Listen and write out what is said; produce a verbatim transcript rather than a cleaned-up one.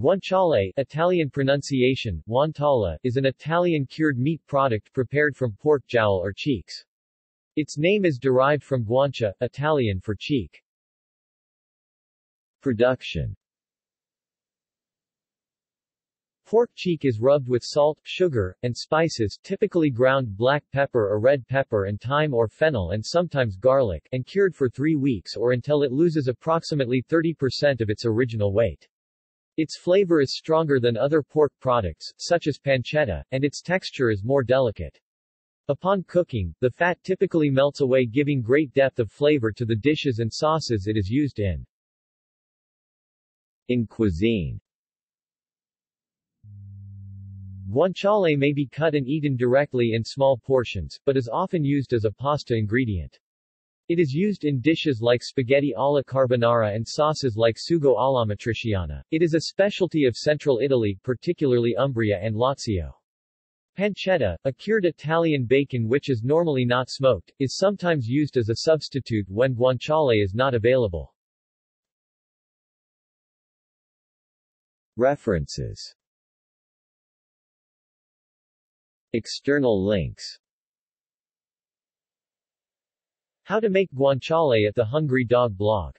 Guanciale, Italian pronunciation, guantala, is an Italian cured meat product prepared from pork jowl or cheeks. Its name is derived from guancia, Italian for cheek. Production. Pork cheek is rubbed with salt, sugar, and spices, typically ground black pepper or red pepper and thyme or fennel and sometimes garlic, and cured for three weeks or until it loses approximately thirty percent of its original weight. Its flavor is stronger than other pork products, such as pancetta, and its texture is more delicate. Upon cooking, the fat typically melts away, giving great depth of flavor to the dishes and sauces it is used in. In cuisine, guanciale may be cut and eaten directly in small portions, but is often used as a pasta ingredient. It is used in dishes like spaghetti alla carbonara and sauces like sugo alla matriciana. It is a specialty of central Italy, particularly Umbria and Lazio. Pancetta, a cured Italian bacon which is normally not smoked, is sometimes used as a substitute when guanciale is not available. References. External links. How to make guanciale at the Hungry Dog blog.